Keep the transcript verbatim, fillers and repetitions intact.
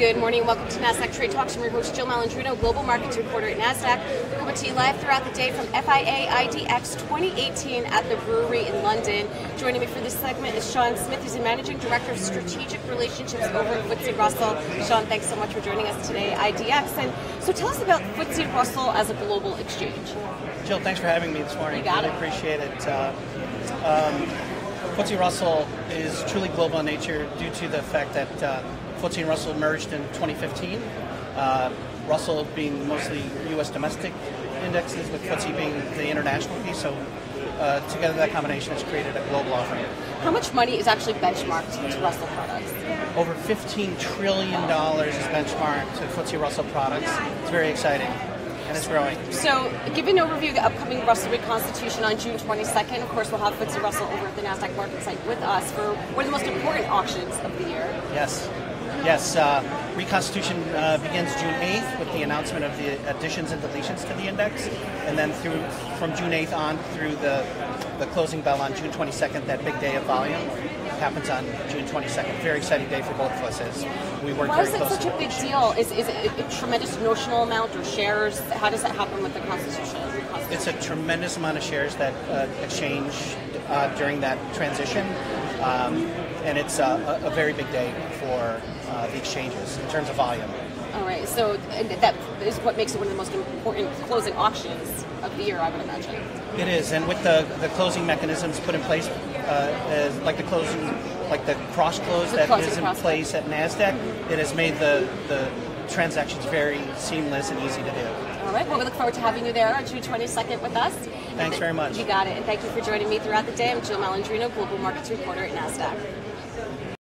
Good morning, welcome to NASDAQ Trade Talks. I'm your host, Jill Malandrino, Global Markets Reporter at NASDAQ. We're coming to you live throughout the day from F I A I D X twenty eighteen at the brewery in London. Joining me for this segment is Sean Smith, who's the Managing Director of Strategic Relationships over at F T S E Russell. Sean, thanks so much for joining us today at I D X. And so tell us about F T S E Russell as a global exchange. Jill, thanks for having me this morning. You got really it. Appreciate it. Uh, um, F T S E Russell is truly global in nature due to the fact that uh, F T S E and Russell merged in twenty fifteen, uh, Russell being mostly U S domestic indexes, with F T S E being the international piece, so uh, together that combination has created a global offering. How much money is actually benchmarked to Russell products? Over fifteen trillion dollars is benchmarked to F T S E Russell products. It's very exciting. And it's growing. So, give an overview of the upcoming Russell reconstitution on June twenty-second. Of course, we'll have F T S E Russell over at the NASDAQ market site with us for one of the most important auctions of the year. Yes. Yes. Uh, reconstitution uh, begins June eighth with the announcement of the additions and deletions to the index. And then through from June eighth on through the, the closing bell on June twenty-second, that big day of volume happens on June twenty-second. Very exciting day for both of us. We work Why very is it such a big deal? Is, is it a tremendous notional amount or shares? How does that happen with the Constitution? Constitution? It's a tremendous amount of shares that uh, exchange uh, during that transition. Um, and it's uh, a, a very big day for uh, the exchanges in terms of volume. All right, so and that is what makes it one of the most important closing auctions of the year, I would imagine. It is, and with the, the closing mechanisms put in place, uh, as, like the closing, like the cross close the that is in place at NASDAQ, it has made the, the transactions very seamless and easy to do. All right, well, we look forward to having you there on June twenty-second with us. Thanks very much. You got it, and thank you for joining me throughout the day. I'm Jill Malandrino, Global Markets Reporter at NASDAQ.